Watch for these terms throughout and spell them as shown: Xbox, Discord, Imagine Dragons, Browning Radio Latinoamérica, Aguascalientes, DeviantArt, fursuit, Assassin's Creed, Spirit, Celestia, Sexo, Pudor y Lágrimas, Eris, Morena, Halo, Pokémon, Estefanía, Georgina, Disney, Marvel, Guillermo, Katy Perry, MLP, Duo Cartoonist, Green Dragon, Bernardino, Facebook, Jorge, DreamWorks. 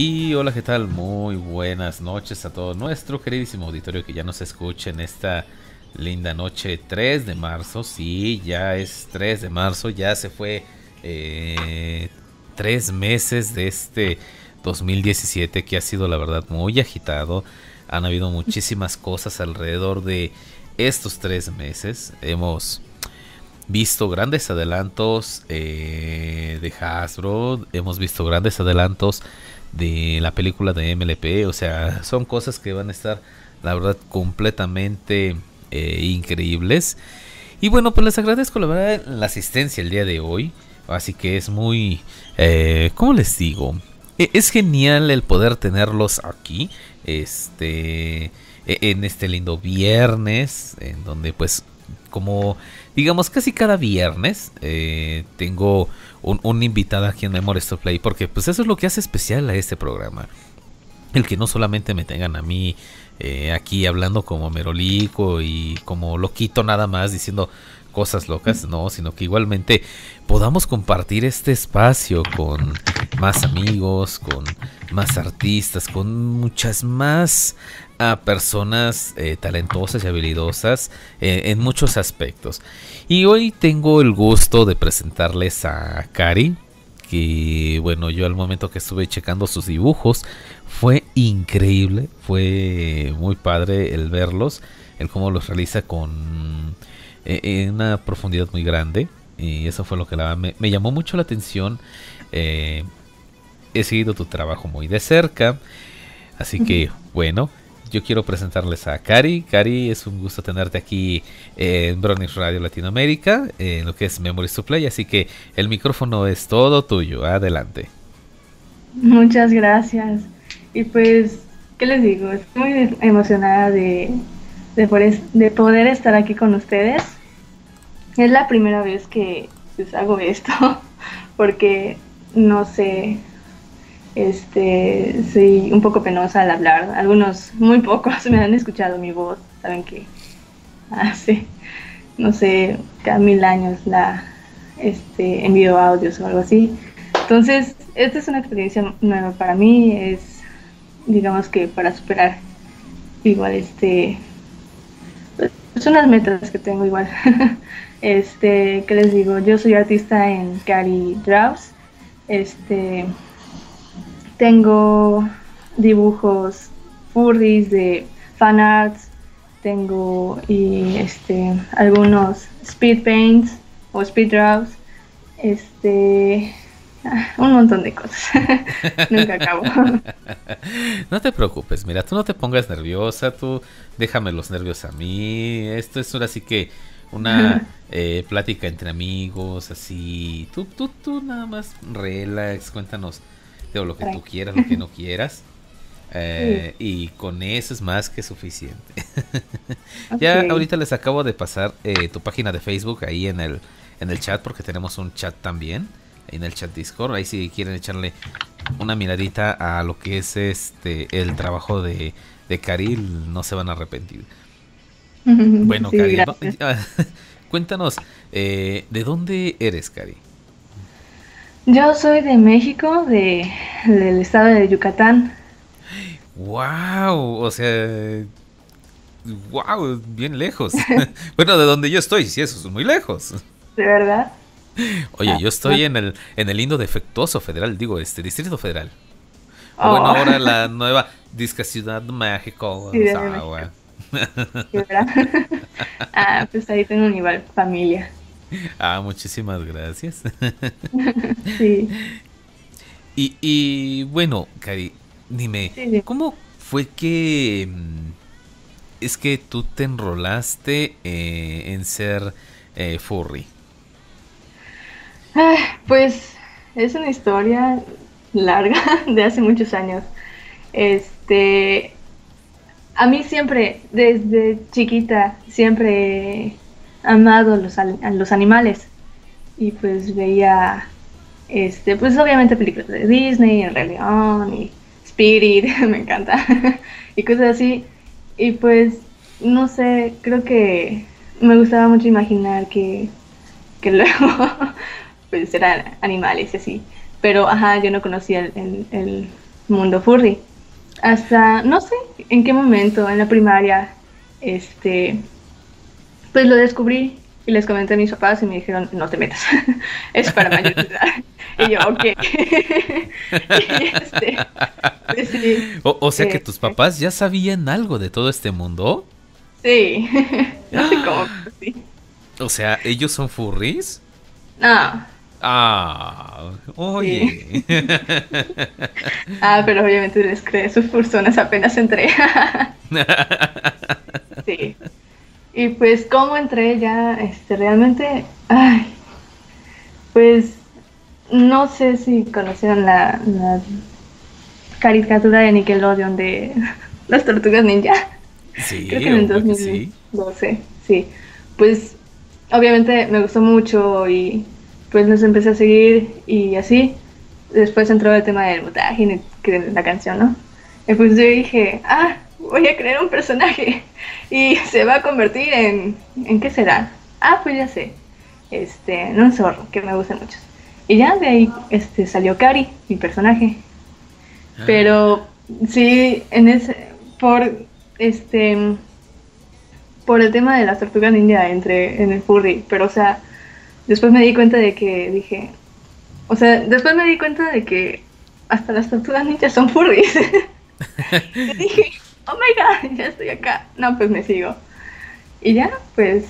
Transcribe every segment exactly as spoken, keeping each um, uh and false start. Y hola, ¿qué tal? Muy buenas noches a todo nuestro queridísimo auditorio que ya nos escucha en esta linda noche tres de marzo. Sí, ya es tres de marzo, ya se fue eh, tres meses de este dos mil diecisiete que ha sido la verdad muy agitado. Han habido muchísimas cosas alrededor de estos tres meses. Hemos visto grandes adelantos eh, de Hasbro, hemos visto grandes adelantos de la película de M L P, o sea, son cosas que van a estar, la verdad, completamente eh, increíbles. Y bueno, pues les agradezco la verdad la asistencia el día de hoy, así que es muy, eh, ¿cómo les digo? E es genial el poder tenerlos aquí, este, en este lindo viernes, en donde pues, como digamos casi cada viernes eh, tengo un, un invitado aquí en Memories to Play, porque pues eso es lo que hace especial a este programa, el que no solamente me tengan a mí eh, aquí hablando como merolico y como loquito nada más diciendo cosas locas, no, sino que igualmente podamos compartir este espacio con más amigos, con más artistas, con muchas más a personas eh, talentosas y habilidosas eh, en muchos aspectos. Y hoy tengo el gusto de presentarles a Kary, que bueno, yo al momento que estuve checando sus dibujos fue increíble, fue muy padre el verlos, el cómo los realiza con eh, en una profundidad muy grande, y eso fue lo que la, me, me llamó mucho la atención. Eh, he seguido tu trabajo muy de cerca, así que bueno, yo quiero presentarles a Kary. Kary, es un gusto tenerte aquí eh, en Browning Radio Latinoamérica, eh, en lo que es Memories to Play, así que el micrófono es todo tuyo, adelante. Muchas gracias. Y pues, ¿qué les digo? Estoy muy emocionada de, de, poder, de poder estar aquí con ustedes. Es la primera vez que pues, hago esto, porque no sé... Este, soy un poco penosa al hablar. Algunos, muy pocos, me han escuchado mi voz. Saben que hace, no sé, cada mil años la este, envío audios o algo así. Entonces, esta es una experiencia nueva para mí. Es, digamos que para superar igual, este, pues unas metas que tengo igual. este, ¿qué les digo? Yo soy artista en Kary Draws. Este... Tengo dibujos furries de fanarts, tengo y este algunos speed paints o speed draws, este un montón de cosas. Nunca acabo. No te preocupes, mira, tú no te pongas nerviosa, tú déjame los nervios a mí. Esto es ahora sí que una eh, plática entre amigos, así. Tú, tú, tú nada más relax, cuéntanos o lo que tú quieras, lo que no quieras, eh, sí. Y con eso es más que suficiente. Okay. Ya ahorita les acabo de pasar eh, tu página de Facebook ahí en el en el chat, porque tenemos un chat también en el chat Discord, ahí si quieren echarle una miradita a lo que es este el trabajo de, de Kary, no se van a arrepentir. Bueno, sí, Kary, va, cuéntanos eh, ¿de dónde eres, Kary? Yo soy de México, de, del estado de Yucatán. ¡Wow! O sea, ¡wow! Bien lejos. Bueno, de donde yo estoy, sí, eso es muy lejos. ¿De verdad? Oye, yo estoy en el en el lindo defectuoso federal, digo, este, Distrito Federal. Oh. Bueno, ahora la nueva disca ciudad México. Sí, ¿verdad? Ah, pues ahí tengo un igual familia. Ah, muchísimas gracias. Sí. Y, y bueno, Kary, dime, sí, sí. ¿cómo fue que es que tú te enrolaste eh, en ser eh, furry? Ah, pues es una historia larga de hace muchos años. Este, a mí siempre, desde chiquita, siempre... amado los, a los animales, y pues veía este pues obviamente películas de Disney, El Rey León y Spirit, me encanta, y cosas así, y pues no sé, creo que me gustaba mucho imaginar que, que luego pues eran animales y así, pero ajá, yo no conocía el, el, el, mundo furry. Hasta, no sé en qué momento, en la primaria, este, pues lo descubrí y les comenté a mis papás y me dijeron, no te metas, es para mayores de edad. Y yo, ok. Y este, pues, sí, o, o sea eh, que tus papás ya sabían algo de todo este mundo. Sí, no sé cómo, pero sí. O sea, ¿ellos son furries? No. Ah, oye. Sí. Ah, pero obviamente les creé sus fursonas apenas entré. Sí. Y pues, ¿cómo entré ya? Este, realmente, ay, pues, no sé si conocieron la, la caricatura de Nickelodeon de las tortugas ninja. Sí, creo que en el dos mil doce, sí. Sí. Pues, obviamente me gustó mucho y pues los empecé a seguir y así. Después entró el tema del mutaje y de la canción, ¿no? Y pues yo dije, ah, voy a crear un personaje y se va a convertir en... ¿En qué será? Ah, pues ya sé. Este, en un zorro, que me gustan muchos. Y ya de ahí este, salió Kary, mi personaje. Ah. Pero sí, en ese... Por... Este... Por el tema de las tortugas ninja entre, en el furry. Pero, o sea... Después me di cuenta de que dije... O sea, después me di cuenta de que... Hasta las tortugas ninjas son furries. Y dije... Oh my god, ya estoy acá. No, pues me sigo. Y ya, pues...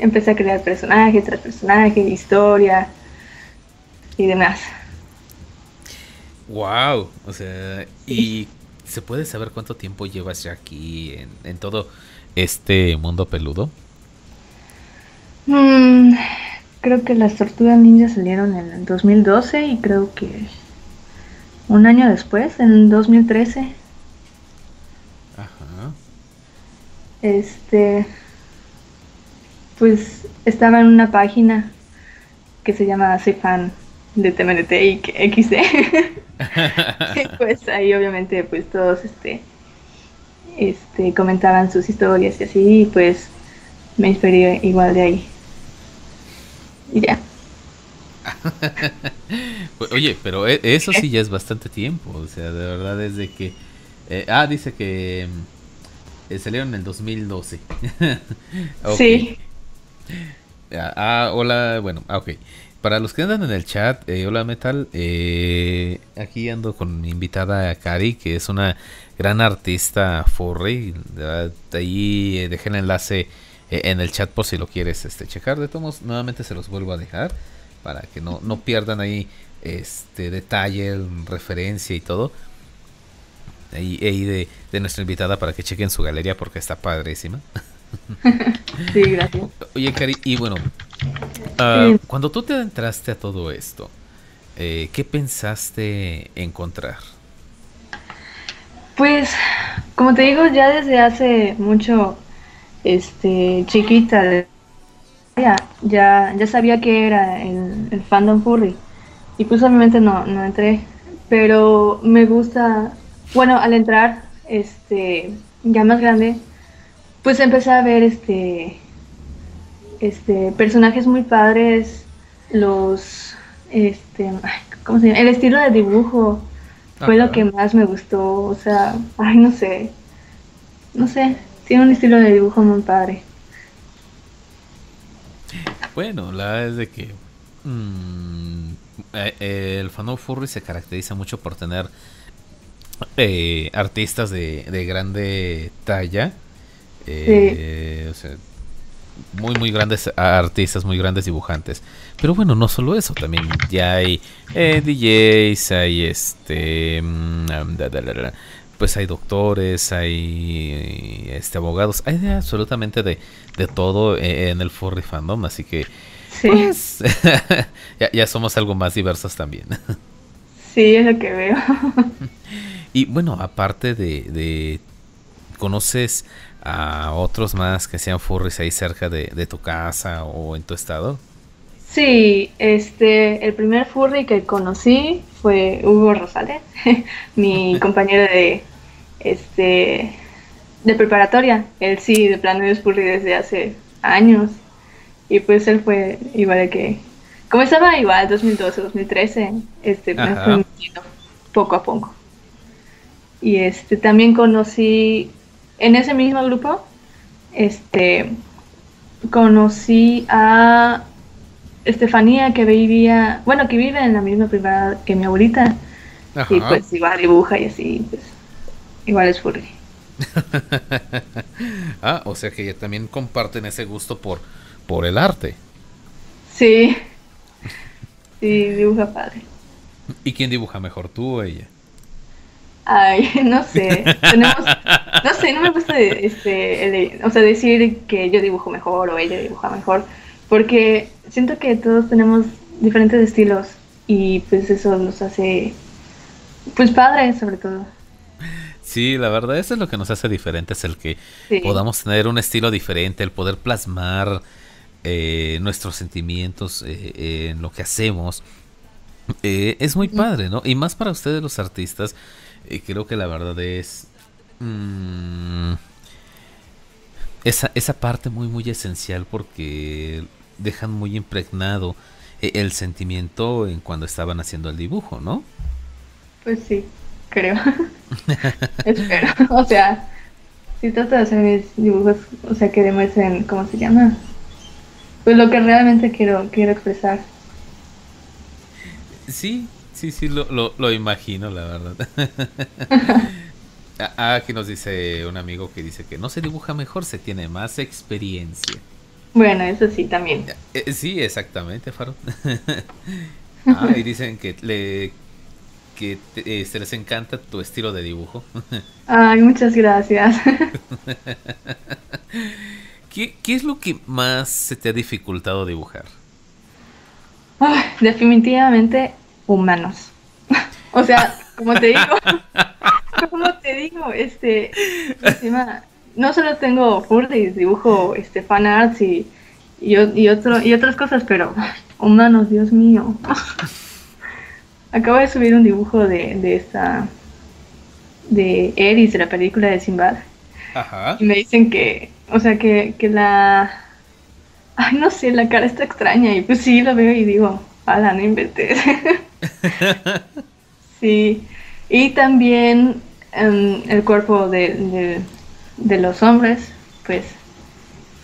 Empecé a crear personajes, tras personajes, historia... Y demás. Wow, o sea... ¿Y se puede saber cuánto tiempo llevas ya aquí en, en todo este mundo peludo? Hmm... Creo que las tortugas ninja salieron en el dos mil doce y creo que un año después, en dos mil trece. Ajá. Este, pues estaba en una página que se llama Soy Fan de T M N T y X D. Y pues ahí obviamente pues todos este, este comentaban sus historias y así, y pues me inspiré igual de ahí. Ya. Oye, pero eso sí ya es bastante tiempo. O sea, de verdad es de que eh, ah, dice que eh, salieron en el dos mil doce. Okay. Sí. Ah, hola, bueno, ah, ok. Para los que andan en el chat, eh, hola Metal, eh, aquí ando con mi invitada Kary, que es una gran artista furry. Ahí eh, dejé el enlace en el chat por si lo quieres este checar. De todos modos, nuevamente se los vuelvo a dejar para que no, no pierdan ahí este detalle, referencia y todo ahí, ahí de, de nuestra invitada, para que chequen su galería porque está padrísima. Sí, gracias. Oye, Kary, y bueno, uh, sí. Cuando tú te adentraste a todo esto, eh, ¿qué pensaste encontrar? Pues, como te digo, ya desde hace mucho Este, chiquita, ya, ya, ya sabía que era el, el fandom furry y pues obviamente no, no entré, pero me gusta, bueno, al entrar, este, ya más grande, pues empecé a ver este, este, personajes muy padres, los, este, ay, ¿cómo se llama? El estilo de dibujo fue lo que más me gustó, o sea, ay, no sé, no sé. Tiene un estilo de dibujo muy padre. Bueno, la verdad es de que mmm, eh, el fandom furry se caracteriza mucho por tener eh, artistas de, de grande talla. Eh, sí. O sea, muy, muy grandes artistas, muy grandes dibujantes. Pero bueno, no solo eso, también ya hay eh, D Js, hay este... Mmm, da, da, da, da. Pues hay doctores, hay este abogados, hay de, absolutamente de, de todo en, en el furry fandom, así que sí. Pues, ya, ya somos algo más diversos también. Sí, es lo que veo. Y bueno, aparte de, de ¿conoces a otros más que sean furries ahí cerca de, de tu casa o en tu estado? Sí, este, el primer furry que conocí fue Hugo Rosales, mi compañero de, este, de preparatoria. Él sí, de plano es furry desde hace años, y pues él fue igual que, comenzaba igual, dos mil doce, dos mil trece, este, me fue metiendo poco a poco. y este también conocí en ese mismo grupo, este conocí a Estefanía, que vivía, bueno, que vive en la misma privada que mi abuelita. Ajá. Y pues igual dibuja y así, pues igual es furry. Ah, o sea que ya también comparten ese gusto por, por el arte. Sí. Sí, dibuja padre. ¿Y quién dibuja mejor, tú o ella? Ay, no sé. Tenemos, no sé, no me gusta este, el, o sea, decir que yo dibujo mejor o ella dibuja mejor, porque siento que todos tenemos diferentes estilos y pues eso nos hace pues padres, sobre todo. Sí, la verdad, eso es lo que nos hace diferentes, el que sí. podamos tener un estilo diferente, el poder plasmar eh, nuestros sentimientos eh, eh, en lo que hacemos. Eh, es muy padre, ¿no? Y más para ustedes los artistas, eh, creo que la verdad es mmm, esa, esa parte muy muy esencial, porque dejan muy impregnado eh, el sentimiento en cuando estaban haciendo el dibujo, ¿no? Pues sí. Creo. Espero. O sea, si trato de hacer mis dibujos, o sea, que demuestren, ¿cómo se llama? Pues lo que realmente quiero quiero expresar. Sí, sí, sí, lo, lo, lo imagino, la verdad. Ah, aquí nos dice un amigo que dice que no se dibuja mejor, se tiene más experiencia. Bueno, eso sí, también. Eh, sí, exactamente, Faro. Ah, y dicen que le... que te, eh, se les encanta tu estilo de dibujo. Ay, muchas gracias. ¿Qué, qué es lo que más se te ha dificultado dibujar? Ay, definitivamente humanos. O sea, como te digo, como te digo, este, encima, no solo tengo furries, dibujo este, fan arts y, y, y, otro, y otras cosas, pero humanos, Dios mío. Acabo de subir un dibujo de, de esta, de Eris, de la película de Simbad. Ajá. Y me dicen que, o sea, que, que la, ay, no sé, la cara está extraña. Y pues sí, lo veo y digo, ala, no inventes. Sí. Y también um, el cuerpo de, de, de los hombres, pues,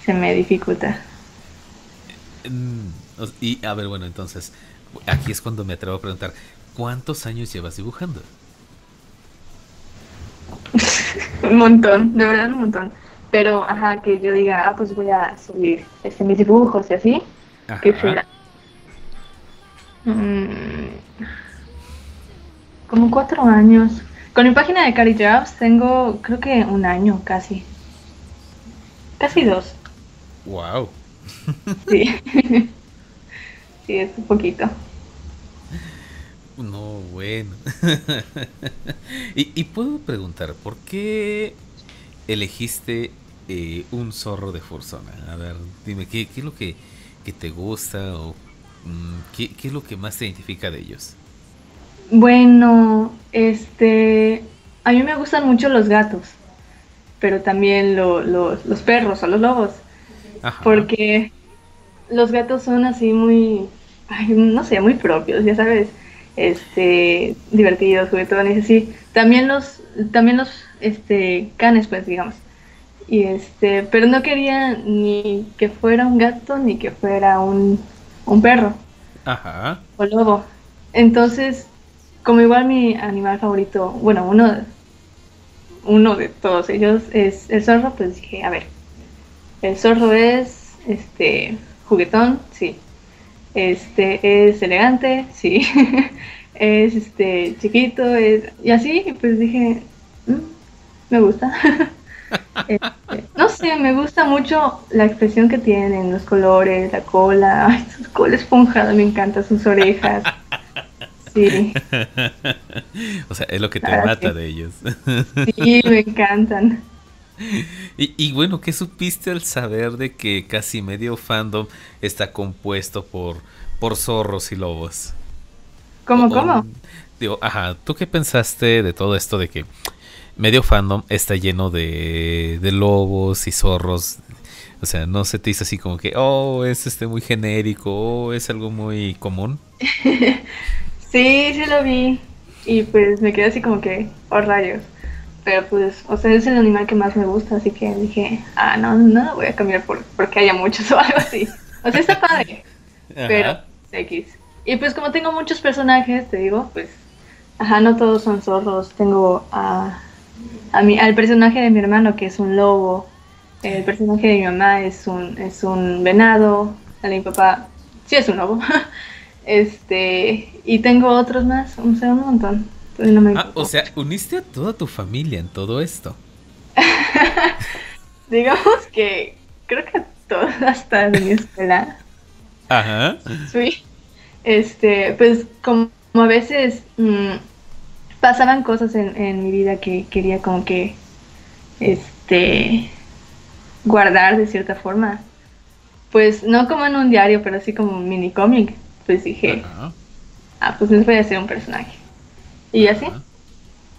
se me dificulta. Y, a ver, bueno, entonces... aquí es cuando me atrevo a preguntar, ¿cuántos años llevas dibujando? Un montón, de verdad un montón. Pero, ajá, que yo diga, ah, pues voy a subir este, mis dibujos y así. Ajá. ¿Qué será? Mm, como cuatro años. Con mi página de Kary Draws tengo, creo que un año casi. Casi dos. Wow. Sí. Sí, es un poquito. No, bueno. y, y puedo preguntar, ¿por qué elegiste eh, un zorro de Fursona? A ver, dime, ¿qué, qué es lo que, que te gusta o mm, ¿qué, qué es lo que más te identifica de ellos? Bueno, este... a mí me gustan mucho los gatos, pero también lo, lo, los perros o los lobos. Ajá. Porque... los gatos son así muy, ay, no sé, muy propios, ya sabes, este, divertidos, juguetones, así. También los, también los, este, canes, pues, digamos. Y este, pero no quería ni que fuera un gato ni que fuera un, un perro. Ajá. O lobo. Entonces, como igual mi animal favorito, bueno, uno, uno de todos ellos es el zorro, pues dije, a ver, el zorro es, este... juguetón, sí. Este, es elegante, sí. Es, este, chiquito, es... y así, pues dije, mm, me gusta. Este, no sé, me gusta mucho la expresión que tienen, los colores, la cola, ay, su cola esponjada, me encanta, sus orejas. Sí. O sea, es lo que te Ahora mata sí. de ellos. Sí, me encantan. Y, y bueno, ¿qué supiste al saber de que casi medio fandom está compuesto por, por zorros y lobos? ¿Cómo, o, cómo? Digo, ajá, ¿tú qué pensaste de todo esto de que medio fandom está lleno de, de lobos y zorros? O sea, ¿no se te hizo así como que, oh, es este muy genérico, oh, es algo muy común? Sí, sí lo vi. Y pues me quedé así como que, oh, rayos. pero pues, o sea, es el animal que más me gusta, así que dije, ah, no, no voy a cambiar por porque haya muchos o algo así. O sea, está padre, pero X. Y pues como tengo muchos personajes, te digo, pues, ajá, no todos son zorros. Tengo a, a mi, al personaje de mi hermano, que es un lobo. El personaje de mi mamá es un, es un venado. El de mi papá sí es un lobo. Este, y tengo otros más, o sea, un montón. No me ah, o sea, uniste a toda tu familia en todo esto. Digamos que creo que a todas, hasta de mi escuela. Ajá. Sí. Este, pues como a veces mmm, pasaban cosas en, en mi vida que quería como que este guardar de cierta forma. Pues no como en un diario, pero así como un mini cómic. Pues dije, uh-huh. ah, pues les voy a hacer un personaje. Y uh-huh. así.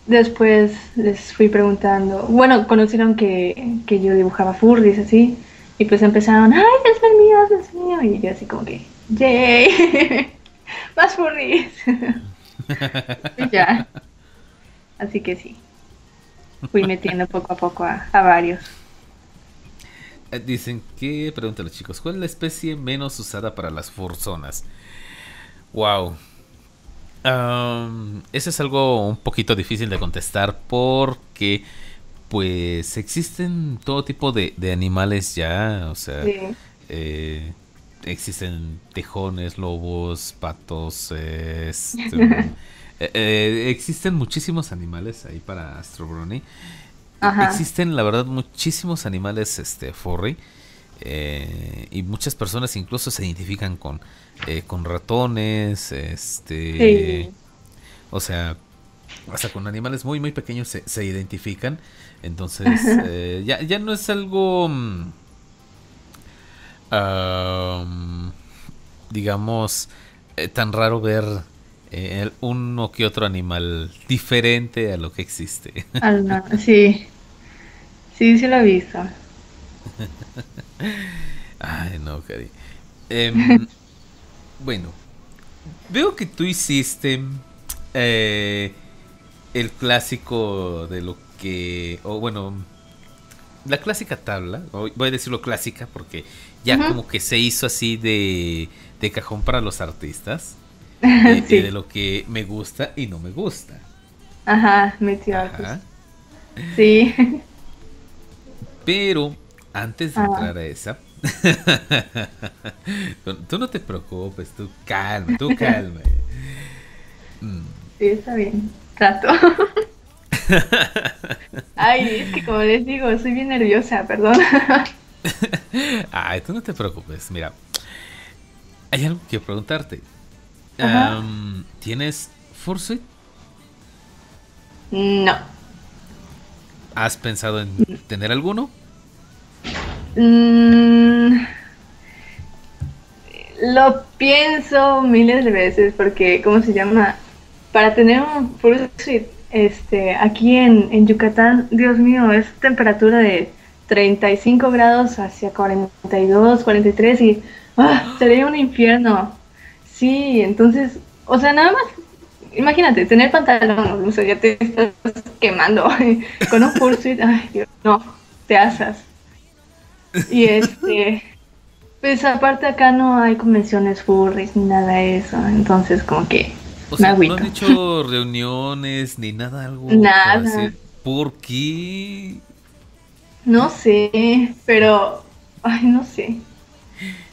Después les fui preguntando, bueno, conocieron que, que yo dibujaba furries así. Y pues empezaron, ay, es el mío, es el mío. Y yo así como que, yay, más furries. Y ya. Así que sí. Fui metiendo poco a poco a, a varios. Dicen que, preguntan los chicos, ¿cuál es la especie menos usada para las furzonas? Wow. Um, eso es algo un poquito difícil de contestar porque pues existen todo tipo de, de animales ya, o sea, sí. eh, existen tejones, lobos, patos, eh, este, eh, eh, existen muchísimos animales ahí para Astro Brony. Ajá. Existen, la verdad, muchísimos animales este furry, eh, y muchas personas incluso se identifican con eh, con ratones, este, sí. o sea, hasta con animales muy muy pequeños se, se identifican. Entonces eh, ya ya no es algo um, digamos eh, tan raro ver eh, uno que otro animal diferente a lo que existe. Sí. Sí, sí lo he visto. Ay, no, Kary. Eh, bueno, veo que tú hiciste eh, el clásico de lo que... O oh, bueno, la clásica tabla. Voy a decirlo clásica porque ya uh-huh. como que se hizo así de, de cajón para los artistas. De, sí. de lo que me gusta y no me gusta. Ajá, metió Ajá. Sí. Pero antes de ah. entrar a esa, tú no te preocupes, tú calma, tú calma. Mm. Sí, está bien, trato. Ay, es que como les digo, soy bien nerviosa, perdón. Ay, tú no te preocupes, mira. Hay algo que preguntarte. Um, ¿Tienes Fursuit? No. ¿Has pensado en tener alguno? Mm, lo pienso miles de veces porque, ¿cómo se llama? Para tener un fursuit, este, aquí en, en Yucatán, Dios mío, es temperatura de treinta y cinco grados hacia cuarenta y dos, cuarenta y tres y ah, sería un infierno. Sí, entonces, o sea, nada más, imagínate, tener pantalón, o sea, ya te estás quemando con un fursuit, ay, Dios, no, te asas. Y este, pues aparte acá no hay convenciones furries ni nada de eso, entonces como que o me agüito. ¿No han hecho reuniones ni nada? Algo nada. Decir, ¿por qué? No sé, pero, ay, no sé.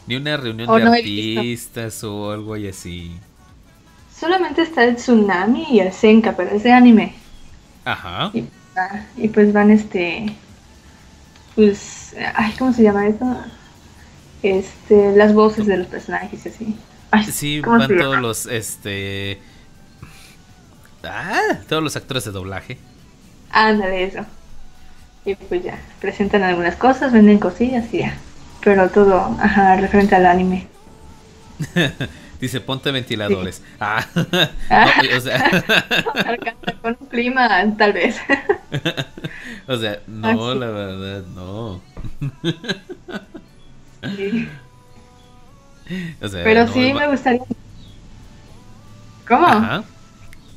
Ni una reunión oh, de no artistas o algo y así. Solamente está el Tsunami y el Senka, pero es de anime. Ajá. Y, y pues van este... Pues... Ay, ¿cómo se llama esto? Este... Las voces de los personajes y así. Ay, sí, van todos los este... Ah, todos los actores de doblaje. Ándale, eso. Y pues ya, presentan algunas cosas, venden cosillas y ya. Pero todo, ajá, referente al anime. Dice, ponte ventiladores. Sí. Ah, no, o sea. Con un clima, tal vez. O sea, no, ah, sí. La verdad, no. Sí. O sea, pero no, sí me gustaría. ¿Cómo? Ajá.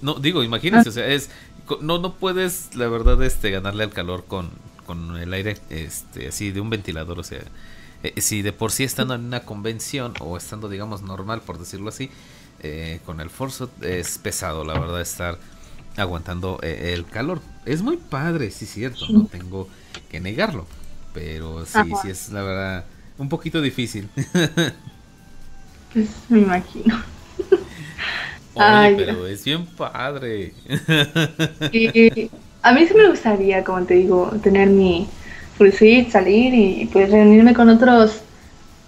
No, digo, imagínense, ah. o sea, es no, no puedes, la verdad, este, ganarle al calor con, con el aire, este, así de un ventilador. O sea, eh, si de por sí estando en una convención o estando, digamos, normal, por decirlo así, eh, con el Forza es pesado, la verdad, estar aguantando eh, el calor. Es muy padre, sí, cierto, no tengo que negarlo, pero sí, ajá, sí es, la verdad, un poquito difícil. Pues me imagino. Oye, ay, pero es bien padre. Y a mí sí me gustaría, como te digo, tener mi full suite, salir y pues reunirme con otros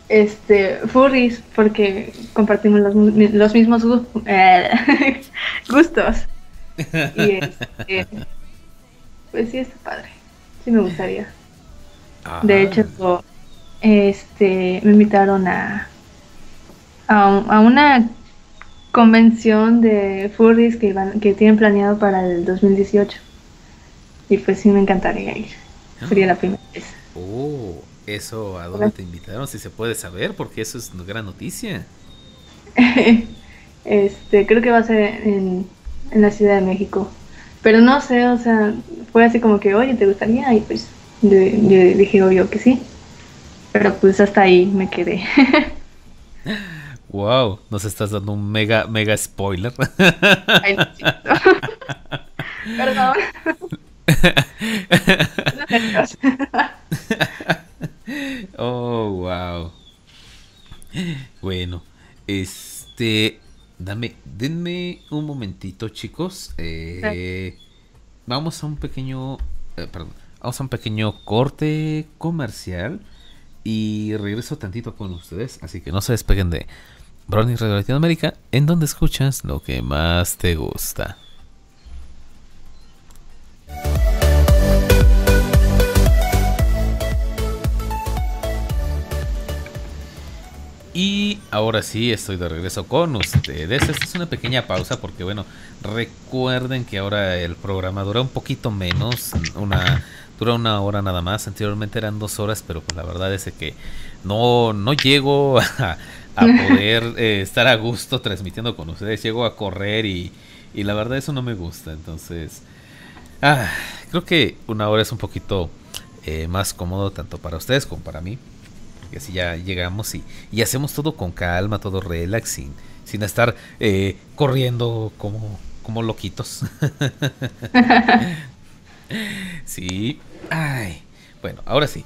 este furries, porque compartimos los, los mismos eh, gustos. Y este, pues sí, está padre. Sí me gustaría. Ah. De hecho, este me invitaron a a, un, a una convención de furries que van, que tienen planeado para el dos mil dieciocho. Y pues sí me encantaría ir. Sería la primera vez. Oh, eso, ¿a dónde te invitaron? Si se puede saber, porque eso es una gran noticia. Este, creo que va a ser en, en la Ciudad de México. Pero no sé, o sea, fue así como que, oye, ¿te gustaría? Y pues yo, yo dije, obvio que sí. Pero pues hasta ahí me quedé. Wow, nos estás dando un mega, mega spoiler. Ay, no, perdón. Oh, wow. Bueno, este, dame, denme un momentito, chicos. Eh, sí. Vamos a un pequeño, eh, perdón, vamos a un pequeño corte comercial y regreso tantito con ustedes, así que no se despeguen de Browning Radio Latinoamérica, en donde escuchas lo que más te gusta. Y ahora sí, estoy de regreso con ustedes. Esta es una pequeña pausa porque, bueno, recuerden que ahora el programa dura un poquito menos, una dura una hora nada más. Anteriormente eran dos horas, pero pues la verdad es que no, no llego a... a poder eh, estar a gusto transmitiendo con ustedes. Llego a correr y, y la verdad eso no me gusta. Entonces, ah, creo que una hora es un poquito eh, más cómodo tanto para ustedes como para mí. Porque así ya llegamos y, y hacemos todo con calma, todo relax, sin, sin estar eh, corriendo como, como loquitos. Sí. Ay. Bueno, ahora sí.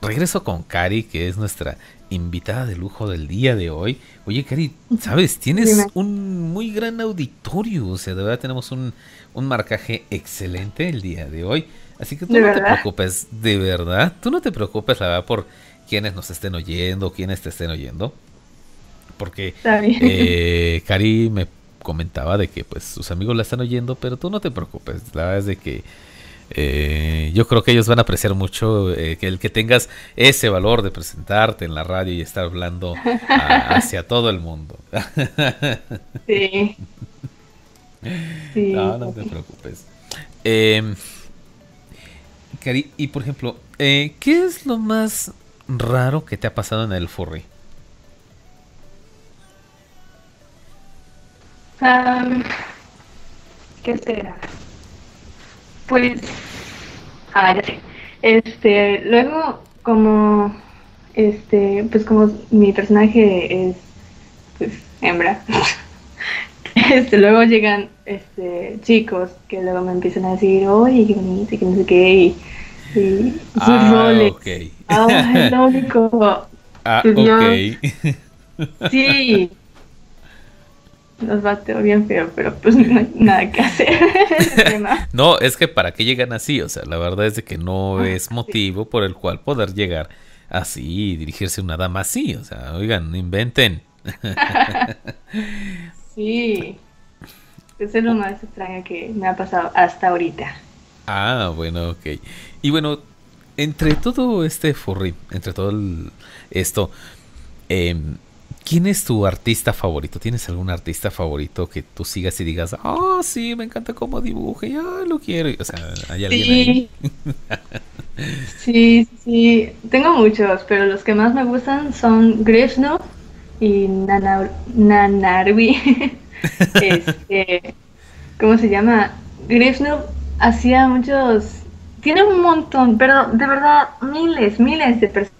Regreso con Kary, que es nuestra invitada de lujo del día de hoy. Oye, Kary, sabes, tienes un muy gran auditorio. O sea, de verdad tenemos un, un marcaje excelente el día de hoy. Así que tú no verdad? te preocupes, de verdad. Tú no te preocupes, la verdad, por quienes nos estén oyendo, quienes te estén oyendo. Porque eh, Kary me comentaba de que pues sus amigos la están oyendo, pero tú no te preocupes. La verdad es de que Eh, yo creo que ellos van a apreciar mucho eh, que el que tengas ese valor de presentarte en la radio y estar hablando a, hacia todo el mundo. Sí. Sí. No, no te preocupes. Eh, Kary, y por ejemplo, eh, ¿qué es lo más raro que te ha pasado en el furry? Um, ¿Qué será? Pues, ah, ya sé. Este, luego, como, este, pues como mi personaje es, pues, hembra, este, luego llegan, este, chicos que luego me empiezan a decir, oye, qué bonito, que no sé qué, y, y sus ah, roles. Okay. Ah, es lo único. Ah, pues ok. Sí. Nos bateó bien feo, pero pues no hay nada que hacer. No, es que para qué llegan así, o sea, la verdad es de que no ah, es motivo sí. por el cual poder llegar así y dirigirse a una dama así, o sea, oigan, inventen. Sí, eso es lo más extraño que me ha pasado hasta ahorita. Ah, bueno, ok. Y bueno, entre todo este furry, entre todo el, esto, eh... ¿quién es tu artista favorito? ¿Tienes algún artista favorito que tú sigas y digas, ah, oh, sí, me encanta cómo dibuja, ya lo quiero? O sea, ¿hay alguien sí. ahí? Sí, sí, tengo muchos, pero los que más me gustan son Grifno y Nanar Nanarvi. Este, ¿cómo se llama? Grifno hacía muchos... Tiene un montón, pero de verdad, miles, miles de personas.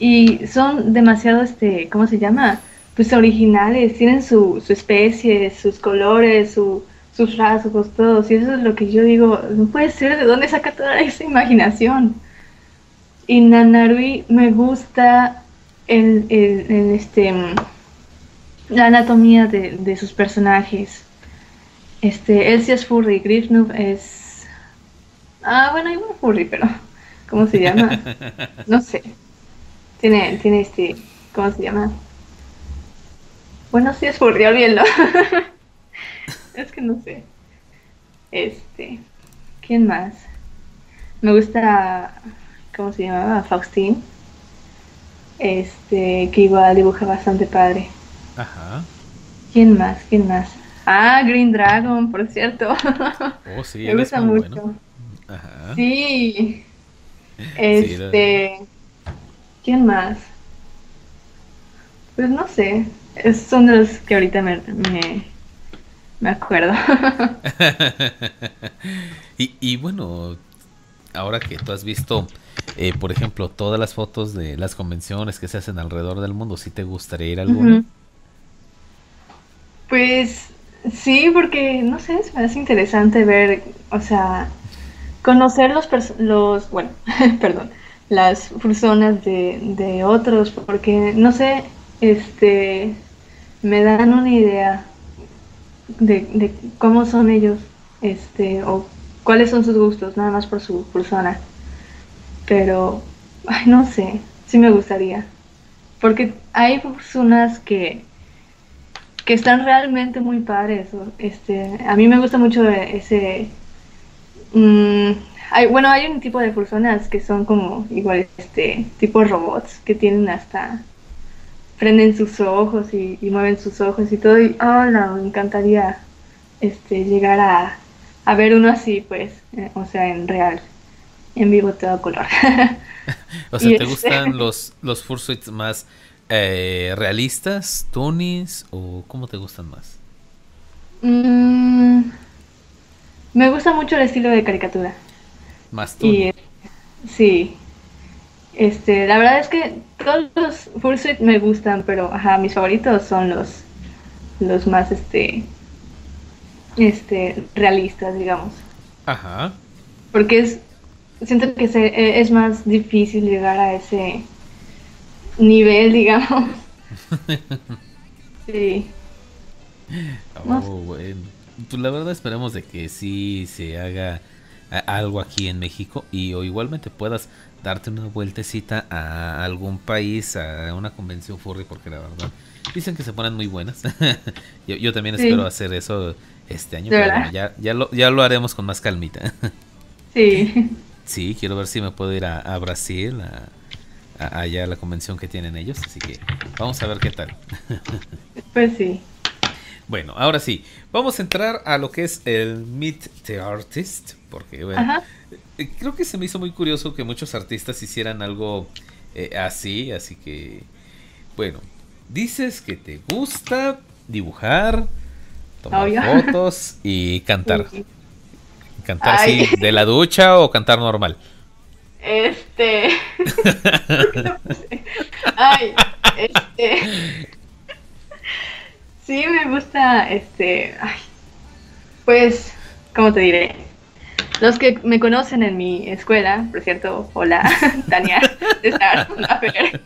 Y son demasiado, este, ¿cómo se llama? Pues originales, tienen su, su especie, sus colores, su, sus rasgos, todos. Y eso es lo que yo digo, no puede ser, ¿de dónde saca toda esa imaginación? Y Nanarvi me gusta el, el, el este, la anatomía de, de sus personajes. Este, él sí es furry, Grifno es... Ah, bueno, igual furry, pero... ¿Cómo se llama? No sé. Tiene, tiene este... ¿Cómo se llama? Bueno, sí es furry, olvídenlo. Es que no sé. Este... ¿Quién más? Me gusta... ¿Cómo se llamaba? Faustín. Este... Que igual dibuja bastante padre. Ajá. ¿Quién más? ¿Quién más? Ah, Green Dragon, por cierto. Oh, sí, me gusta mucho. Bueno. Ajá. Sí. Este... Sí, ¿quién más? Pues no sé. Esos son de los que ahorita me, me, me acuerdo. y, y bueno, ahora que tú has visto, eh, por ejemplo, todas las fotos de las convenciones que se hacen alrededor del mundo, ¿sí te gustaría ir a alguna? Uh-huh. Pues sí, porque, no sé, me hace interesante ver, o sea, conocer los, los bueno, perdón, las personas de, de otros, porque, no sé, este, me dan una idea de, de cómo son ellos, este, o cuáles son sus gustos, nada más por su persona, pero, ay, no sé, sí me gustaría, porque hay personas que, que están realmente muy padres, este, a mí me gusta mucho ese... Mmm, Hay, bueno, hay un tipo de personas que son como, igual, este, tipo robots, que tienen hasta, prenden sus ojos y, y mueven sus ojos y todo, y, oh, no, me encantaría, este, llegar a, a ver uno así, pues, eh, o sea, en real, en vivo, todo color. O sea, ¿te este... gustan los, los fursuits más eh, realistas, toonies, o cómo te gustan más? Mm, me gusta mucho el estilo de caricatura. Más tú. Y, sí. Este, la verdad es que todos los fursuit me gustan, pero ajá, mis favoritos son los los más este este realistas, digamos. Ajá. Porque es siento que se, es más difícil llegar a ese nivel, digamos. Sí. Oh, ¿no? Bueno. Pues la verdad esperemos de que sí se haga algo aquí en México y o igualmente puedas darte una vueltecita a algún país, a una convención furry, porque la verdad dicen que se ponen muy buenas. yo, yo también sí. Espero hacer eso este año, pero bueno, ya, ya, lo, ya lo haremos con más calmita. Sí. Sí, quiero ver si me puedo ir a, a Brasil, a, a, allá a la convención que tienen ellos, así que vamos a ver qué tal. Pues sí. Bueno, ahora sí, vamos a entrar a lo que es el Meet the Artist, porque bueno, ajá, creo que se me hizo muy curioso que muchos artistas hicieran algo eh, así, así que, bueno, dices que te gusta dibujar, tomar obvio, fotos y cantar. Sí. ¿Cantar así de la ducha o cantar normal? Este... Ay, este... Sí, me gusta, este, ay, pues, ¿cómo te diré? Los que me conocen en mi escuela, por cierto, hola, Tania, de estar, a ver,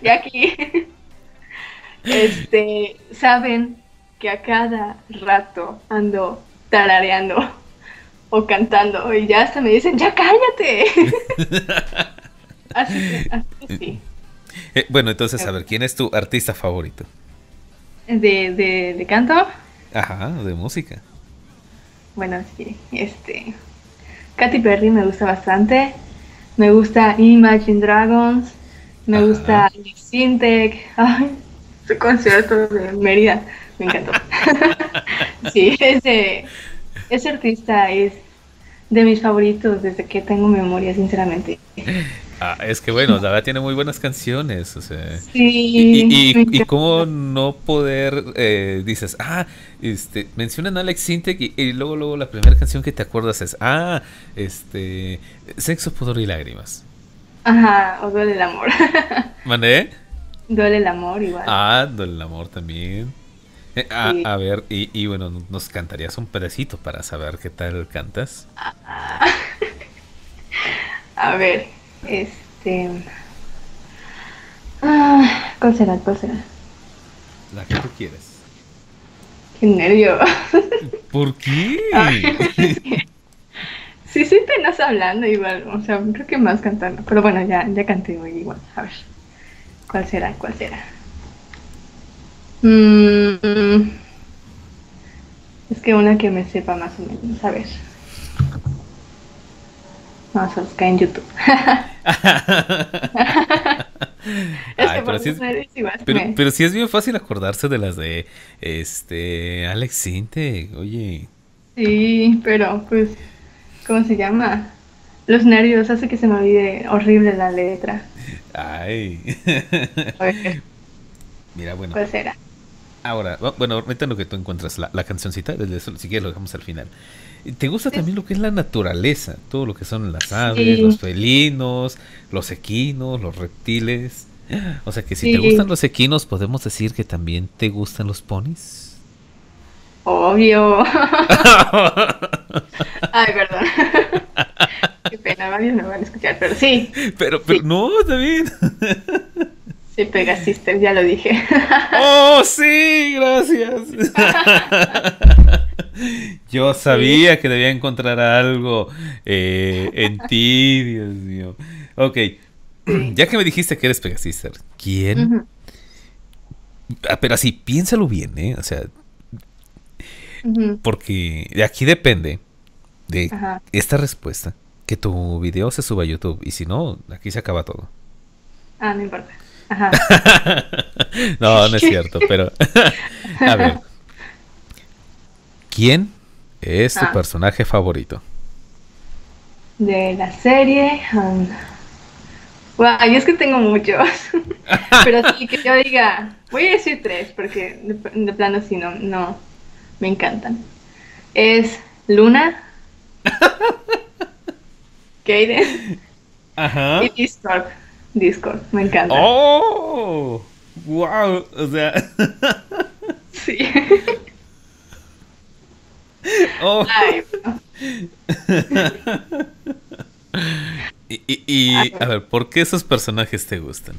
y aquí, este, saben que a cada rato ando tarareando o cantando, y ya hasta me dicen, ¡ya cállate! Así que, así que sí. Eh, bueno, entonces, a ver, ¿quién es tu artista favorito? De, de, de canto. Ajá, de música. Bueno, sí, este... Katy Perry me gusta bastante. Me gusta Imagine Dragons. Me ajá, gusta Alex Syntek. Ay, su concierto de Mérida. Me encantó. Sí, ese, ese artista es de mis favoritos desde que tengo memoria, sinceramente. Ah, es que bueno, la verdad tiene muy buenas canciones, o sea, sí, y, y, y, y cómo no poder, eh, dices, ah, este, mencionan a Alex Syntek y, y luego luego la primera canción que te acuerdas es, ah, este, Sexo, Pudor y Lágrimas. Ajá, o Duele el Amor. ¿Mané? Duele el Amor igual. Ah, Duele el Amor también. Eh, a, sí. a ver, y, y bueno, nos cantarías un pedacito para saber qué tal cantas. Ah, a ver, este... Ah, ¿cuál será? ¿Cuál será? La que tú quieres. Qué nervio. ¿Por qué? Sí, sí, tenés hablando igual, o sea, creo que más cantando. Pero bueno, ya, ya canté hoy igual, a ver. ¿Cuál será? ¿Cuál será? Mm, es que una que me sepa más o menos, a ver. Vamos a buscar en YouTube. Es Ay, que pero, si es, igual, pero, me... pero sí es bien fácil acordarse de las de este Alex Syntek, oye. Sí, pero pues, ¿cómo se llama? Los nervios hace que se me olvide horrible la letra. Ay. A ver. Mira, bueno. ¿Cuál será? Ahora, bueno, ahorita en lo que tú encuentras la, la cancioncita, desde eso, si quieres lo dejamos al final. ¿Te gusta sí. también lo que es la naturaleza? Todo lo que son las aves, sí. los felinos, los equinos, los reptiles. O sea que si sí. te gustan los equinos, ¿podemos decir que también te gustan los ponis? Obvio. Ay, perdón. Qué pena, varios no van a escuchar, pero sí. Pero, pero sí. no, está bien. Sí, Pegasister, ya lo dije. ¡Oh, sí! Gracias. Yo sabía que debía encontrar algo eh, en ti, Dios mío. Ok, ya que me dijiste que eres Pegasister, ¿quién? Uh-huh. Ah, pero así, piénsalo bien, ¿eh? O sea, uh-huh. porque de aquí depende de Ajá. esta respuesta, que tu video se suba a YouTube, y si no, aquí se acaba todo. Ah, no importa. Ajá. No, no es cierto, pero a ver, ¿quién es tu ah. personaje favorito? De la serie um... wow, yo es que tengo muchos. Pero sí, que yo diga, voy a decir tres, porque de, de plano sí, no, no, me encantan. Es Luna, Cadence Ajá. y Discord. Discord, me encanta. ¡Oh! ¡Wow! O sea... Sí. Oh. Ay, no. y, y, y a, ver. a ver, ¿por qué esos personajes te gustan?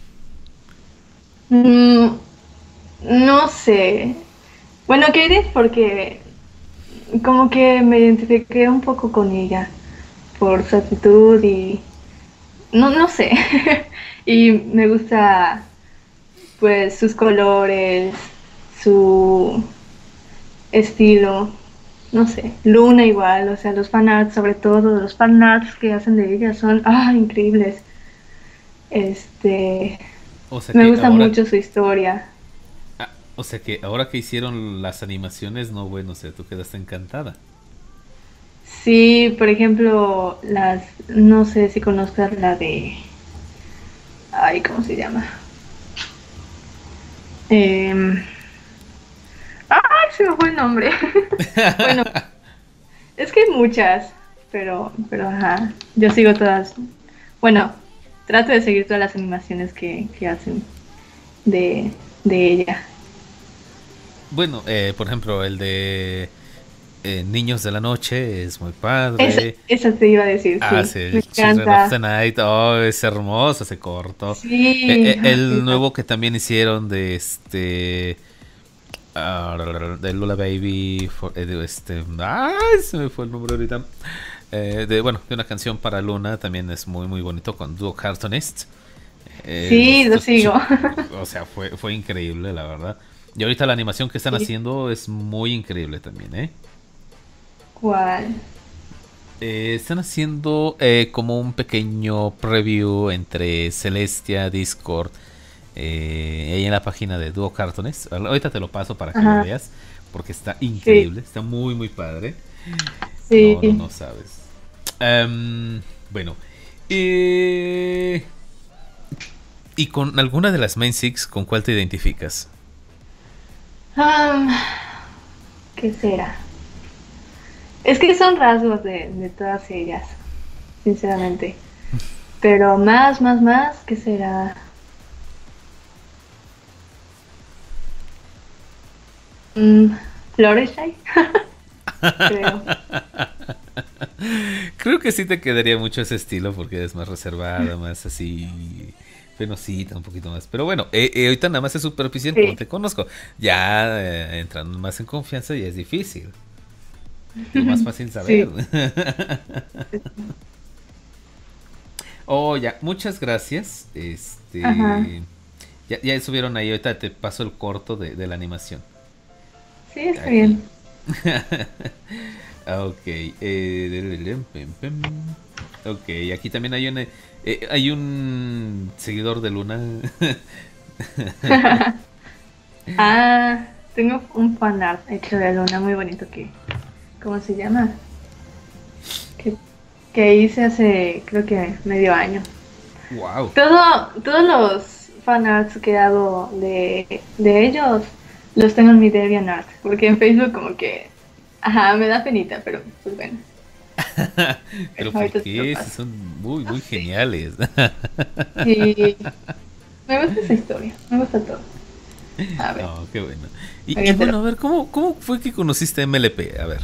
Mm, no sé. Bueno, Katy, porque como que me identifiqué un poco con ella por su actitud y... No, no sé. Y me gusta, pues, sus colores, su estilo, no sé. Luna igual, o sea, los fanarts, sobre todo, los fanarts que hacen de ella son, ah, increíbles. Este, o sea, me gusta ahora... mucho su historia. Ah, o sea que ahora que hicieron las animaciones, no, bueno, o sea, tú quedaste encantada. Sí, por ejemplo, las, no sé si conozcas la de, ay, ¿cómo se llama? Eh... Ay, se me fue el nombre. Bueno, es que hay muchas, pero, pero, ajá, yo sigo todas, bueno, trato de seguir todas las animaciones que, que hacen de, de ella. Bueno, eh, por ejemplo, el de... Eh, Niños de la Noche es muy padre. Eso te iba a decir. Ah, sí, sí, me encanta. Of the Night, oh, es hermoso, se cortó. Sí, eh, eh, el sí, nuevo que también hicieron de este uh, de Lula Baby, for, eh, de este, ay, se me fue el nombre ahorita. Eh, de bueno, de una canción para Luna también es muy muy bonito con Duo Cartoonist. Eh, sí, lo sigo. O sea, fue fue increíble, la verdad. Y ahorita la animación que están sí. haciendo es muy increíble también, ¿eh? ¿Cuál? Eh, están haciendo eh, como un pequeño preview entre Celestia, Discord, eh, ahí en la página de Duo Cartoonist. Ahorita te lo paso para que Ajá. lo veas, porque está increíble, sí. está muy muy padre. Sí. No, no, no sabes. Um, bueno, eh, ¿Y con alguna de las Main Six, con cuál te identificas? Um, ¿Qué será? Es que son rasgos de, de todas ellas, sinceramente. Pero más, más, más, ¿qué será? Mm, ¿Floreshai? Creo. Creo que sí te quedaría mucho ese estilo porque es más reservada, más así... penosita, un poquito más. Pero bueno, eh, eh, ahorita nada más es superficial, sí. Como te conozco. Ya eh, entrando más en confianza ya es difícil. Lo más fácil saber. Sí. Oh, ya, muchas gracias. Este, ya, ya subieron ahí, ahorita te paso el corto de, de la animación. Sí, está aquí. Bien. Ok. Eh, ok, aquí también hay un... Eh, hay un seguidor de Luna. Ah, tengo un fanart hecho de Luna muy bonito que... ¿Cómo se llama? Que, que hice hace, creo que medio año. Wow. Todo, todos los fanarts que hago de, de ellos los tengo en mi DeviantArt. Porque en Facebook como que... Ajá, me da penita, pero pues bueno. Pero porque son muy, muy ah, geniales. Sí. Me gusta esa historia, me gusta todo. A ver. No, qué bueno. Y, y bueno, a ver, ¿cómo, ¿cómo fue que conociste a M L P? A ver.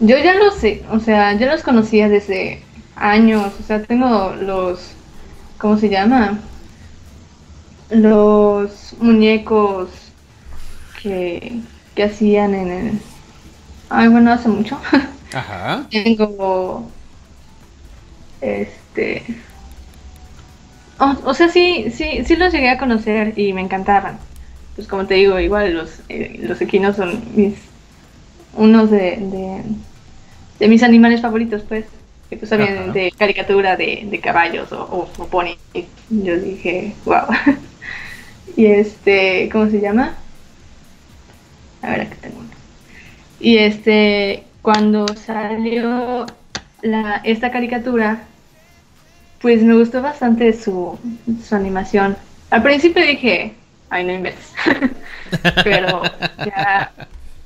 Yo ya lo sé, o sea, yo los conocía desde años, o sea, tengo los, ¿cómo se llama? Los muñecos que, que hacían en el... Ay, bueno, hace mucho. Ajá. Tengo este oh, o sea sí sí sí los llegué a conocer y me encantaban, pues como te digo, igual los eh, los equinos son mis unos de, de de mis animales favoritos, pues que pues también ajá. De caricatura de, de caballos o, o, o pony. Yo dije wow. Y este cómo se llama, a ver, aquí tengo uno. Y este cuando salió la, esta caricatura, pues me gustó bastante su, su animación. Al principio dije, ay, no inventes. Pero ya,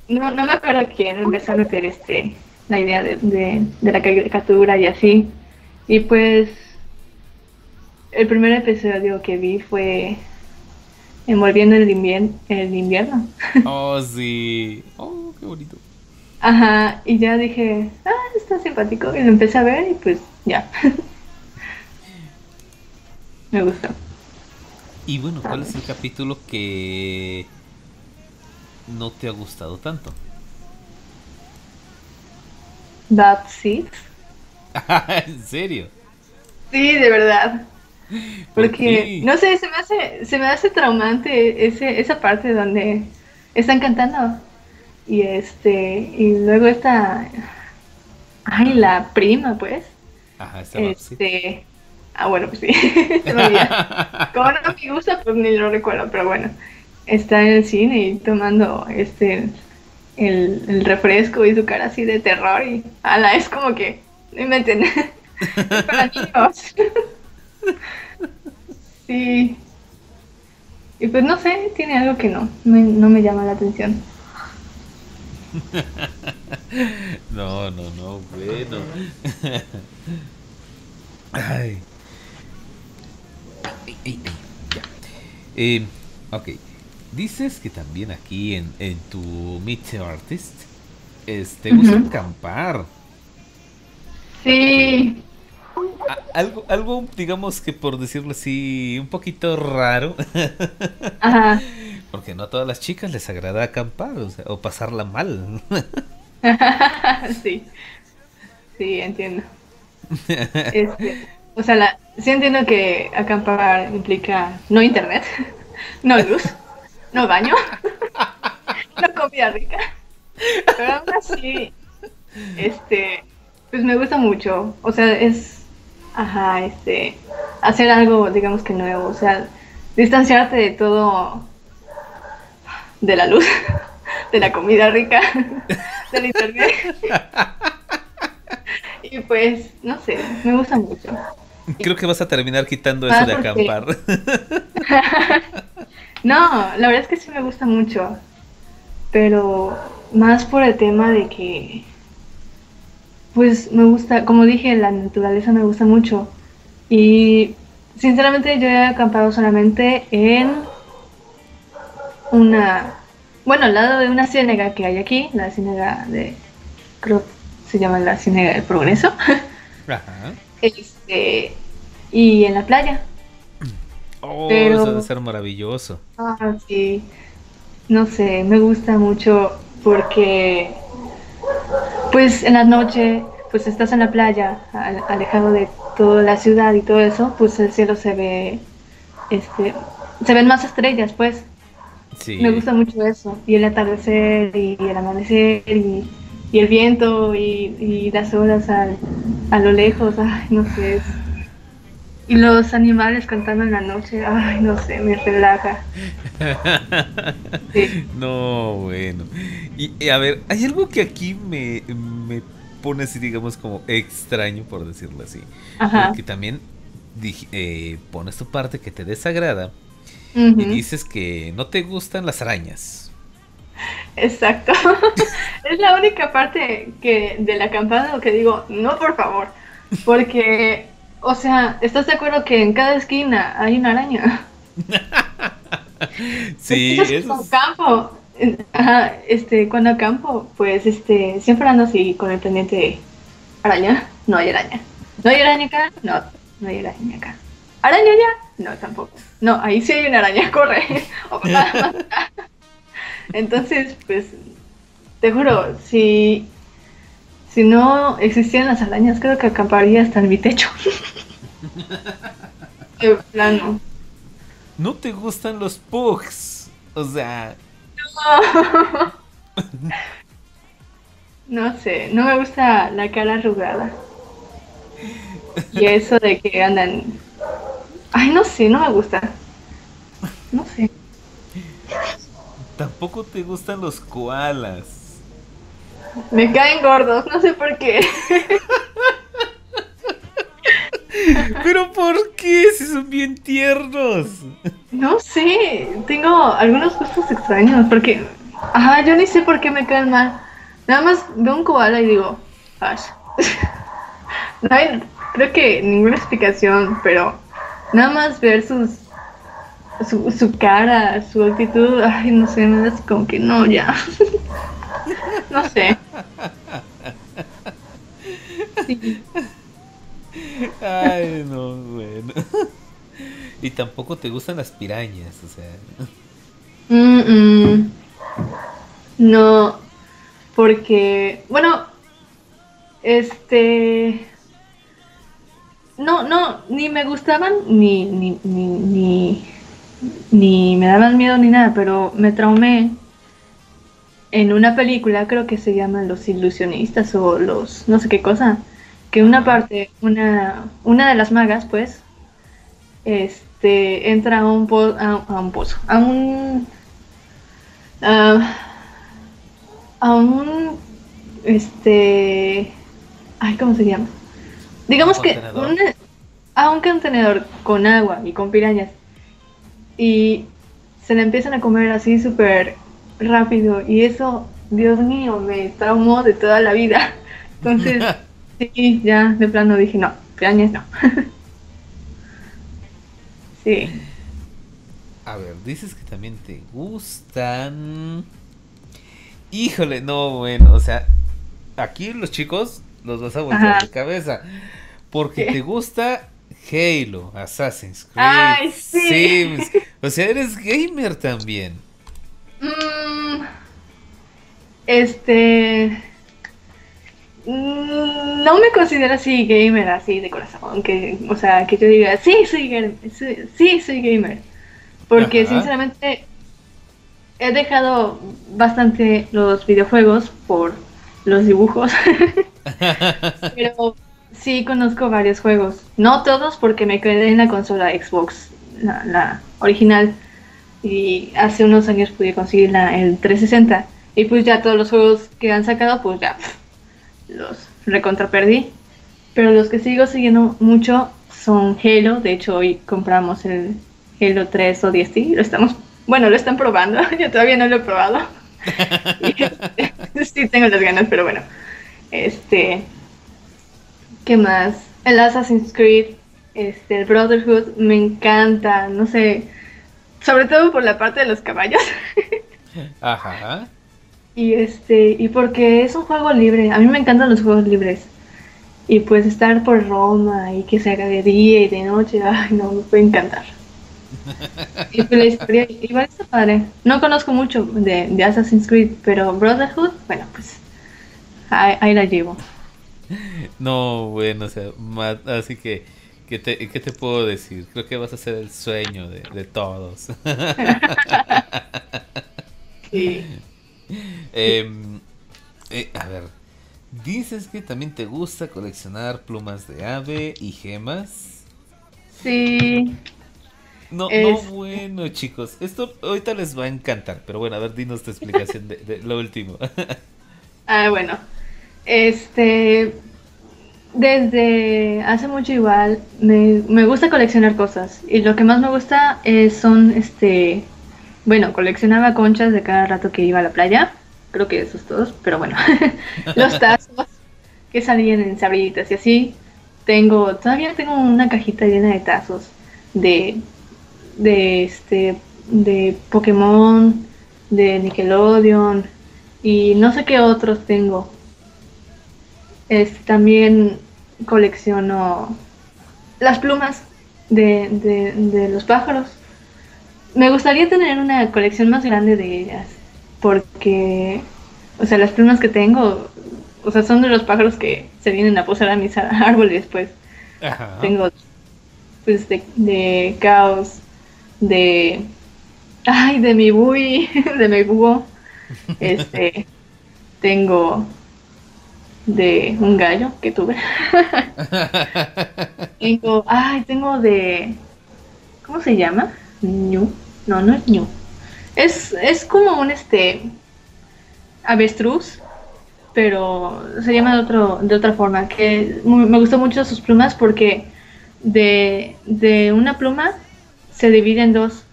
no, no me acuerdo quién empezó a meter este, la idea de, de, de la caricatura y así. Y pues, el primer episodio que vi fue Envolviendo el, invier el invierno. Oh, sí. Oh, qué bonito. Ajá, y ya dije, ah, está simpático, y lo empecé a ver y pues ya. Me gustó. Y bueno, ¿cuál es el capítulo que no te ha gustado tanto? That's it. ¿En serio? Sí, de verdad. Porque, no sé, se me hace, se me hace traumante ese, esa parte donde están cantando. Y este, y luego esta, ay, la prima, pues. Ajá, esta este, ah, bueno, pues sí, se me olvida. Como no me gusta, pues ni lo recuerdo, pero bueno. Está en el cine y tomando este, el, el refresco y su cara así de terror y, ala, es como que, no inventen, es para niños. Sí. Y pues no sé, tiene algo que no, no, no me llama la atención. No, no, no, bueno. Ay. Ay, ay, ay. Ya. Eh, ok. Dices que también aquí en, en tu Meet the Artist es, te gusta uh-huh. acampar. Sí. Algo, algo, digamos que por decirlo así, un poquito raro. Ajá. Porque no a todas las chicas les agrada acampar, o, sea, o pasarla mal. Sí, sí, entiendo. Este, o sea, la, sí entiendo que acampar implica no internet, no luz, no baño, no comida rica. Pero aún así, este, pues me gusta mucho. O sea, es, ajá, este, hacer algo, digamos que nuevo. O sea, distanciarte de todo... de la luz, de la comida rica, del internet. Y pues, no sé, me gusta mucho. Creo que vas a terminar quitando eso ah, de acampar. Sí. No, la verdad es que sí me gusta mucho, pero más por el tema de que, pues me gusta, como dije, la naturaleza me gusta mucho. Y sinceramente yo he acampado solamente en una, bueno, al lado de una ciénaga que hay aquí, la ciénaga de, creo se llama la ciénaga del Progreso. Ajá. Este, y en la playa. Oh, pero, eso debe ser maravilloso. Ah, sí. No sé, me gusta mucho porque, pues en la noche, pues estás en la playa, alejado de toda la ciudad y todo eso, pues el cielo se ve, este, se ven más estrellas, pues. Sí. Me gusta mucho eso. Y el atardecer, y el amanecer, y, y el viento, y, y las olas al, a lo lejos, ay, no sé, es... Y los animales cantando en la noche, ay, no sé, me relaja. Sí. No, bueno. Y, y a ver, hay algo que aquí me, me pone así, digamos, como extraño, por decirlo así. Ajá. Porque también dije, eh, pones tu parte que te desagrada, uh-huh, y dices que no te gustan las arañas. Exacto. Es la única parte que del acampado que digo, no, por favor, porque... O sea, ¿estás de acuerdo que en cada esquina hay una araña? Sí, eso es... Cuando acampo, ajá, este, cuando acampo, pues este, siempre ando así con el pendiente de araña, no hay araña. No hay araña acá, no, no hay araña acá. ¿Araña allá? No, tampoco. No, ahí sí hay una araña, corre. O nada más acá. Entonces, pues, te juro, si... Si no existían las arañas, creo que acamparía hasta en mi techo. De plano. ¿No te gustan los pugs? O sea... No. No sé, no me gusta la cara arrugada. Y eso de que andan... Ay, no sé, no me gusta. No sé. Tampoco te gustan los koalas. Me caen gordos, no sé por qué. ¿Pero por qué? Si son bien tiernos. No sé, tengo algunos gustos extraños, porque... Ajá, yo ni sé por qué me caen mal. Nada más veo un koala y digo... Ash. No hay, creo que ninguna explicación, pero... Nada más ver sus... Su, su cara, su actitud... Ay, no sé, me da así como que no, ya... No sé. Sí. Ay, no, bueno. Y tampoco te gustan las pirañas, o sea. Mm -mm. No, porque, bueno, este... No, no, ni me gustaban, ni, ni, ni, ni, ni me daban miedo ni nada, pero me traumé. En una película, creo que se llaman Los Ilusionistas o los no sé qué cosa, que una parte, una una de las magas, pues, este, entra a un, po a, a un pozo, a un, a, a un, este, ay, ¿cómo se llama? Digamos que un, a un contenedor con agua y con pirañas, y se le empiezan a comer así súper... rápido, y eso, Dios mío, me traumó de toda la vida. Entonces, sí, ya de plano dije, no, pirañas no. Sí. A ver, dices que también te gustan... Híjole, no, bueno, o sea, aquí los chicos los vas a voltear, ajá, de cabeza. Porque ¿qué? Te gusta Halo, Assassin's Creed, ay, sí. Sims. O sea, eres gamer también. Mmm. Este. Mm, no me considero así gamer, así de corazón. Que, o sea, que yo diga, sí, soy gamer. Sí, sí, soy gamer. Porque, ajá, sinceramente, he dejado bastante los videojuegos por los dibujos. Pero sí conozco varios juegos. No todos, porque me quedé en la consola Xbox, la, la original. Y hace unos años pude conseguir la, el trescientos sesenta. Y pues ya todos los juegos que han sacado, pues ya pff, los recontraperdí. Pero los que sigo siguiendo mucho son Halo. De hecho, hoy compramos el Halo tres O D S T. Lo estamos, bueno, lo están probando. Yo todavía no lo he probado. Sí, tengo las ganas, pero bueno. Este, ¿qué más? El Assassin's Creed, este, el Brotherhood, me encanta. No sé, sobre todo por la parte de los caballos. Ajá. Y este, y porque es un juego libre. A mí me encantan los juegos libres. Y pues estar por Roma y que se haga de día y de noche, ay no, me puede encantar. Y la historia igual está padre. No conozco mucho de, de Assassin's Creed, pero Brotherhood, bueno, pues ahí, ahí la llevo. No, bueno, o sea, más, así que, ¿qué te, ¿qué te puedo decir? Creo que vas a ser el sueño de, de todos. Sí. Eh, eh, a ver, dices que también te gusta coleccionar plumas de ave y gemas. Sí. No, es... no, bueno, chicos, esto ahorita les va a encantar, pero bueno, a ver, dinos tu explicación de, de lo último. Ah, bueno, este, desde hace mucho igual me, me gusta coleccionar cosas, y lo que más me gusta es, son, este, bueno, coleccionaba conchas de cada rato que iba a la playa, creo que esos todos, pero bueno, los tazos que salían en sabritas y así. Tengo, todavía tengo una cajita llena de tazos de... de este de Pokémon, de Nickelodeon y no sé qué otros tengo. Este, también colecciono las plumas de, de, de los pájaros. Me gustaría tener una colección más grande de ellas, porque, o sea, las plumas que tengo, o sea, son de los pájaros que se vienen a posar a mis árboles, pues. Ajá. Tengo pues de, de caos, de ay de mi bui de mi búho, este tengo de un gallo que tuve. tengo ay tengo de ¿cómo se llama? Ñu, no no es ñu, es es como un este avestruz, pero se llama de otro de otra forma, que me gustó mucho sus plumas porque de de una pluma se divide en dos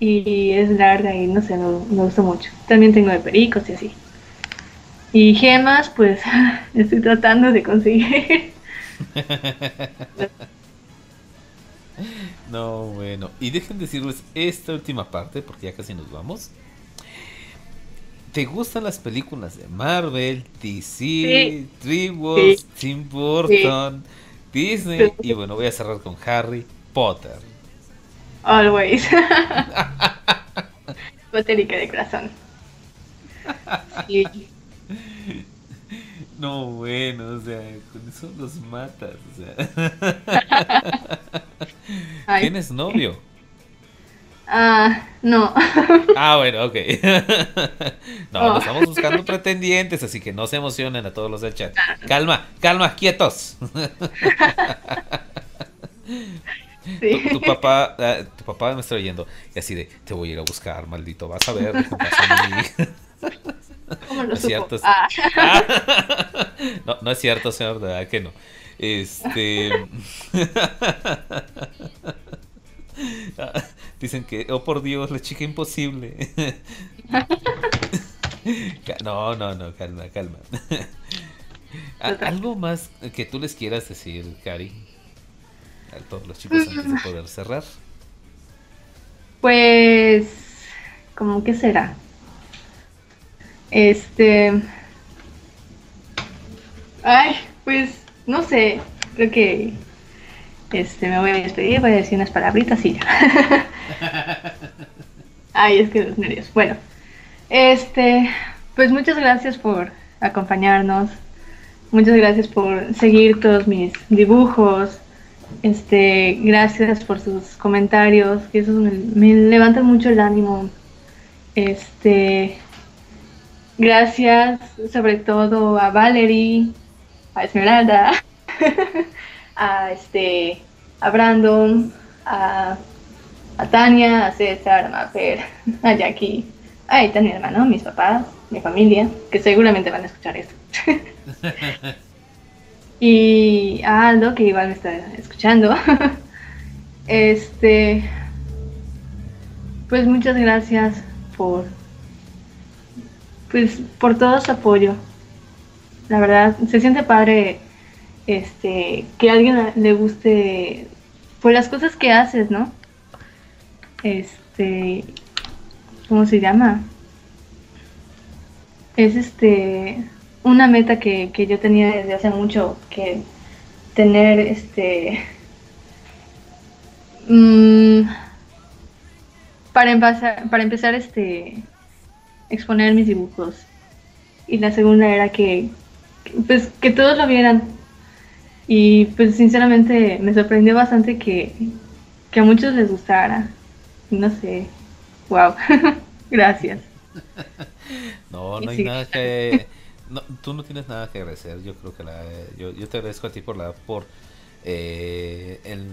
y es larga y no sé, me, me gustó mucho. También tengo de pericos y así. Y gemas, pues estoy tratando de conseguir. No, bueno, y dejen decirles esta última parte porque ya casi nos vamos. ¿Te gustan las películas de Marvel, D C, sí. DreamWorks, sí. Tim Burton, sí. Disney? Y bueno, voy a cerrar con Harry Potter. Always. Potérica de corazón. Sí. No, bueno, o sea, con eso los matas, o sea. Ay, ¿tienes novio? Ah, uh, no. Ah, bueno, ok. No, oh. Estamos buscando pretendientes, así que no se emocionen a todos los del chat. Calma, calma, quietos. Sí. Tu, tu papá uh, tu papá me está oyendo y así de, te voy a ir a buscar, maldito, vas a ver cómo no, no es cierto, ah. Ah. No, no es cierto, señor, de verdad que no. Este dicen que, oh por Dios, la chica imposible. No, no, no, calma, calma. ¿Algo más que tú les quieras decir, Kary? A todos los chicos antes de poder cerrar. Pues, ¿cómo que será? Este, ay, pues, no sé, creo que, este, me voy a despedir, voy a decir unas palabritas y ya. Ay, es que los nervios. Bueno, este, pues muchas gracias por acompañarnos, muchas gracias por seguir todos mis dibujos. Este, gracias por sus comentarios, que esos me, me levantan mucho el ánimo. Este, gracias sobre todo a Valerie, a Esmeralda, a este, a Brandon, a, a Tania, a César, a Mafer, a Jackie, a Ethan, mi hermano, mis papás, mi familia, que seguramente van a escuchar esto. y a Aldo, que igual me está escuchando. Este, pues muchas gracias por, pues, por todo su apoyo. La verdad, se siente padre este que a alguien le guste por las cosas que haces, ¿no? Este, ¿cómo se llama? Es este una meta que, que yo tenía desde hace mucho, que tener este mmm, para empezar para empezar este exponer mis dibujos, y la segunda era que, que pues que todos lo vieran, y pues sinceramente me sorprendió bastante que, que a muchos les gustara, no sé, wow. Gracias. No, no hay sí. nada que... No, tú no tienes nada que agradecer. Yo creo que la... Yo, yo te agradezco a ti por la... Por eh, el,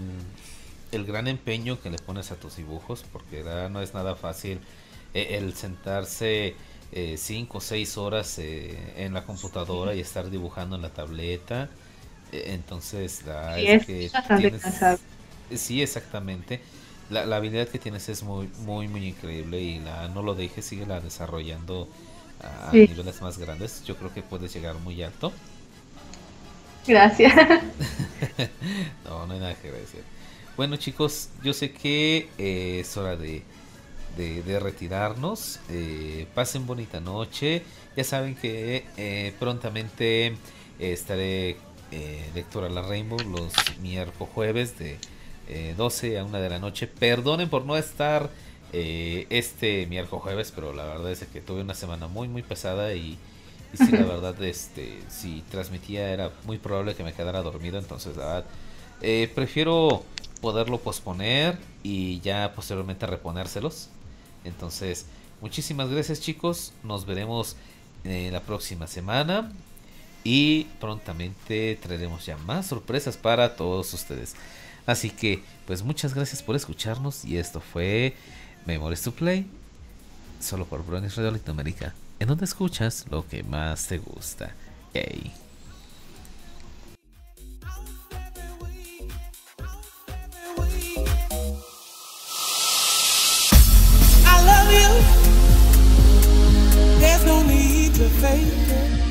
el gran empeño que le pones a tus dibujos, porque la, no es nada fácil eh, el sentarse eh, cinco o seis horas eh, en la computadora, sí, y estar dibujando en la tableta. Eh, entonces, la... Sí, es, es que bastante tienes, cansado. Sí, exactamente. La, la habilidad que tienes es muy, muy, muy increíble, y la, no lo dejes, sigue la desarrollando a sí. niveles más grandes. Yo creo que puedes llegar muy alto. Gracias. No, no hay nada que agradecer. Bueno, chicos, yo sé que eh, es hora de, de, de retirarnos. Eh, pasen bonita noche. Ya saben que eh, prontamente eh, estaré eh, lectora la Rainbow los miércoles, jueves de Eh, doce a una de la noche. Perdonen por no estar eh, este miércoles jueves, pero la verdad es que tuve una semana muy muy pesada, y, y sí, la verdad, este, si transmitía era muy probable que me quedara dormido. Entonces, la verdad, eh, prefiero poderlo posponer y ya posteriormente reponérselos. Entonces, muchísimas gracias, chicos. Nos veremos eh, la próxima semana, y prontamente traeremos ya más sorpresas para todos ustedes. Así que, pues muchas gracias por escucharnos, y esto fue Memories to Play, solo por Browning Radio Latinoamérica, en donde escuchas lo que más te gusta. Yay. I love you. There's no need to fake it.